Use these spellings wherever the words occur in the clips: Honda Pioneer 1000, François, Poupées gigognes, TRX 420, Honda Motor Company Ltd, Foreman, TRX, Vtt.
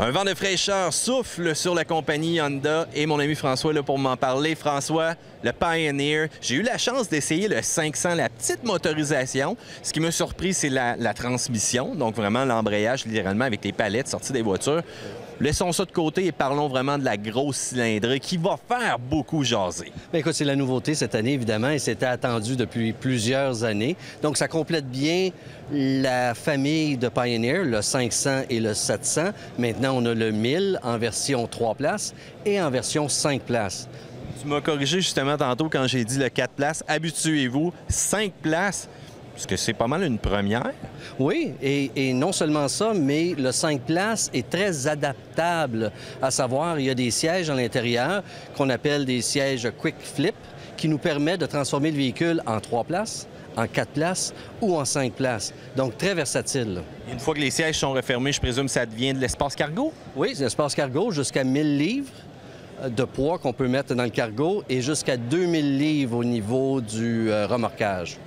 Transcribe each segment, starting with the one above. Un vent de fraîcheur souffle sur la compagnie Honda et mon ami François là pour m'en parler. François, le Pioneer, j'ai eu la chance d'essayer le 500, la petite motorisation. Ce qui m'a surpris, c'est la transmission, donc vraiment l'embrayage littéralement avec les palettes sorties des voitures. Laissons ça de côté et parlons vraiment de la grosse cylindrée qui va faire beaucoup jaser. Bien, écoute, c'est la nouveauté cette année, évidemment, et c'était attendu depuis plusieurs années. Donc, ça complète bien la famille de Pioneer, le 500 et le 700. Maintenant, on a le 1000 en version 3 places et en version 5 places. Tu m'as corrigé justement tantôt quand j'ai dit le 4 places. Habituez-vous, 5 places. Parce que c'est pas mal une première. Oui, et non seulement ça, mais le 5 places est très adaptable. À savoir, il y a des sièges à l'intérieur qu'on appelle des sièges quick flip qui nous permettent de transformer le véhicule en 3 places, en 4 places ou en 5 places. Donc, très versatile. Une fois que les sièges sont refermés, je présume que ça devient de l'espace cargo? Oui, c'est de l'espace cargo jusqu'à 1000 livres de poids qu'on peut mettre dans le cargo et jusqu'à 2000 livres au niveau du remorquage.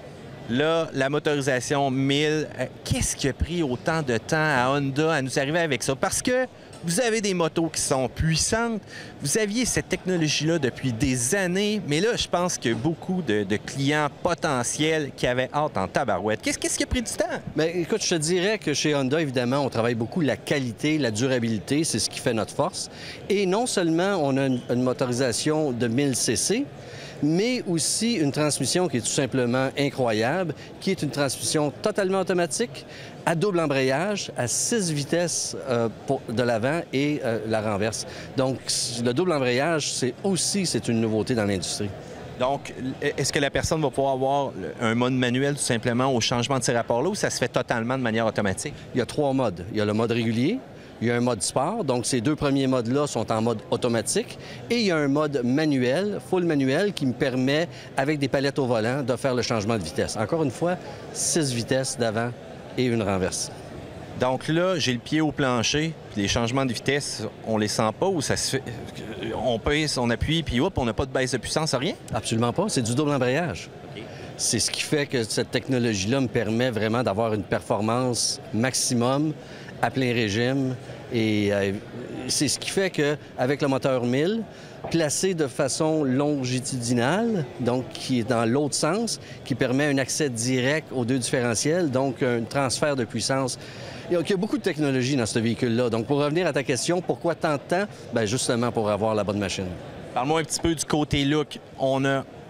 Là, la motorisation 1000, qu'est-ce qui a pris autant de temps à Honda à nous arriver avec ça? Parce que vous avez des motos qui sont puissantes, vous aviez cette technologie-là depuis des années, mais là, je pense qu'il y a beaucoup de clients potentiels qui avaient hâte en tabarouette. Qu'est-ce qui a pris du temps? Bien, écoute, je te dirais que chez Honda, évidemment, on travaille beaucoup la qualité, la durabilité, c'est ce qui fait notre force. Et non seulement on a une motorisation de 1000 cc, mais aussi une transmission qui est tout simplement incroyable, qui est une transmission totalement automatique, à double embrayage, à 6 vitesses de l'avant et la renverse. Donc, le double embrayage, c'est une nouveauté dans l'industrie. Donc, est-ce que la personne va pouvoir avoir un mode manuel tout simplement au changement de ces rapports-là ou ça se fait totalement de manière automatique? Il y a 3 modes. Il y a le mode régulier, il y a un mode sport, donc ces 2 premiers modes-là sont en mode automatique. Et il y a un mode manuel, full manuel, qui me permet, avec des palettes au volant, de faire le changement de vitesse. Encore une fois, 6 vitesses d'avant et une renverse. Donc là, j'ai le pied au plancher, puis les changements de vitesse, on les sent pas ou ça se fait... On pèse, on appuie, puis hop, on n'a pas de baisse de puissance, rien? Absolument pas, c'est du double embrayage. Okay. C'est ce qui fait que cette technologie-là me permet vraiment d'avoir une performance maximum à plein régime. Et c'est ce qui fait qu'avec le moteur 1000, placé de façon longitudinale, donc qui est dans l'autre sens, qui permet un accès direct aux 2 différentiels, donc un transfert de puissance. Il y a beaucoup de technologie dans ce véhicule-là. Donc, pour revenir à ta question, pourquoi tant de temps? Bien, justement pour avoir la bonne machine. Parle-moi un petit peu du côté look.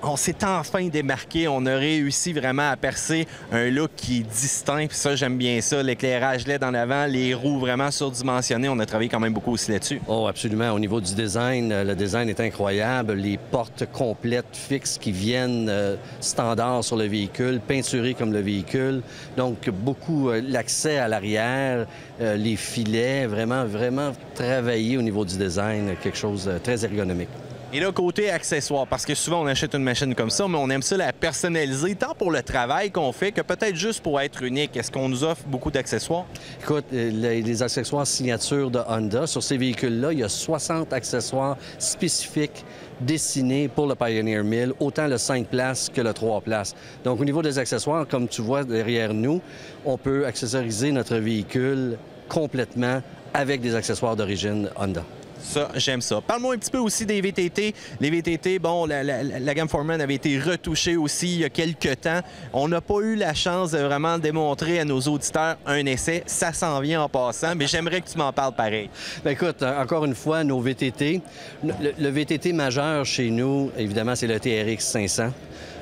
On s'est enfin démarqué, on a réussi vraiment à percer un look qui est distinct. Puis ça, j'aime bien ça, l'éclairage LED en avant, les roues vraiment surdimensionnées. On a travaillé quand même beaucoup aussi là-dessus. Oh, absolument. Au niveau du design, le design est incroyable. Les portes complètes fixes qui viennent standard sur le véhicule, peinturées comme le véhicule. Donc, beaucoup l'accès à l'arrière, les filets, vraiment, vraiment travaillé au niveau du design, quelque chose de très ergonomique. Et là, côté accessoires, parce que souvent, on achète une machine comme ça, mais on aime ça la personnaliser, tant pour le travail qu'on fait que peut-être juste pour être unique. Est-ce qu'on nous offre beaucoup d'accessoires? Écoute, les accessoires signature de Honda, sur ces véhicules-là, il y a 60 accessoires spécifiques dessinés pour le Pioneer 1000, autant le 5 places que le 3 places. Donc, au niveau des accessoires, comme tu vois derrière nous, on peut accessoriser notre véhicule complètement avec des accessoires d'origine Honda. Ça, j'aime ça. Parle-moi un petit peu aussi des VTT. Les VTT, bon, la gamme Foreman avait été retouchée aussi il y a quelques temps. On n'a pas eu la chance de vraiment démontrer à nos auditeurs un essai. Ça s'en vient en passant, mais j'aimerais que tu m'en parles pareil. Bien, écoute, encore une fois, nos VTT. Le VTT majeur chez nous, évidemment, c'est le TRX 500.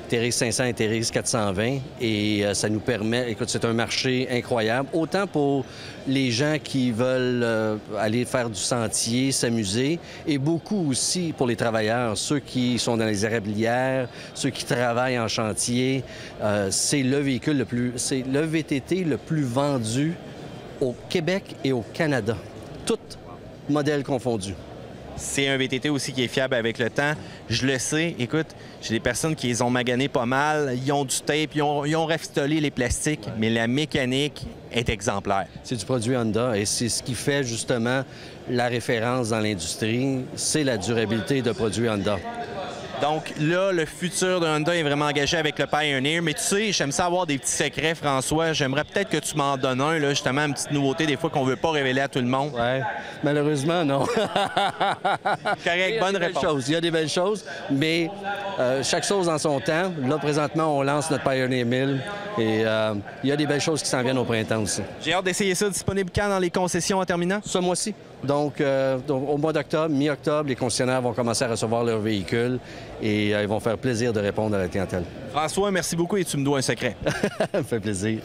TRX 500 et TRX 420, et ça nous permet... Écoute, c'est un marché incroyable, autant pour les gens qui veulent aller faire du sentier, s'amuser, et beaucoup aussi pour les travailleurs, ceux qui sont dans les érablières, ceux qui travaillent en chantier. C'est le véhicule c'est le VTT le plus vendu au Québec et au Canada, tous modèles confondus. C'est un VTT aussi qui est fiable avec le temps. Je le sais. Écoute, j'ai des personnes qui les ont maganées pas mal. Ils ont du tape, ils ont rafistolé les plastiques, ouais. Mais la mécanique est exemplaire. C'est du produit Honda et c'est ce qui fait justement la référence dans l'industrie. C'est la durabilité de produit Honda. Donc là, le futur de Honda est vraiment engagé avec le Pioneer. Mais tu sais, j'aime ça avoir des petits secrets, François. J'aimerais peut-être que tu m'en donnes un, là, justement, une petite nouveauté des fois qu'on ne veut pas révéler à tout le monde. Oui, malheureusement, non. Correct, bonne réponse. Il y a des belles choses, mais chaque chose en son temps. Là, présentement, on lance notre Pioneer 1000 et il y a des belles choses qui s'en viennent au printemps aussi. J'ai hâte d'essayer ça, disponible quand dans les concessions en terminant? Ce mois-ci. Donc, au mois d'octobre, mi-octobre, les concessionnaires vont commencer à recevoir leurs véhicules et ils vont faire plaisir de répondre à la clientèle. François, merci beaucoup et tu me dois un secret. Ça me fait plaisir.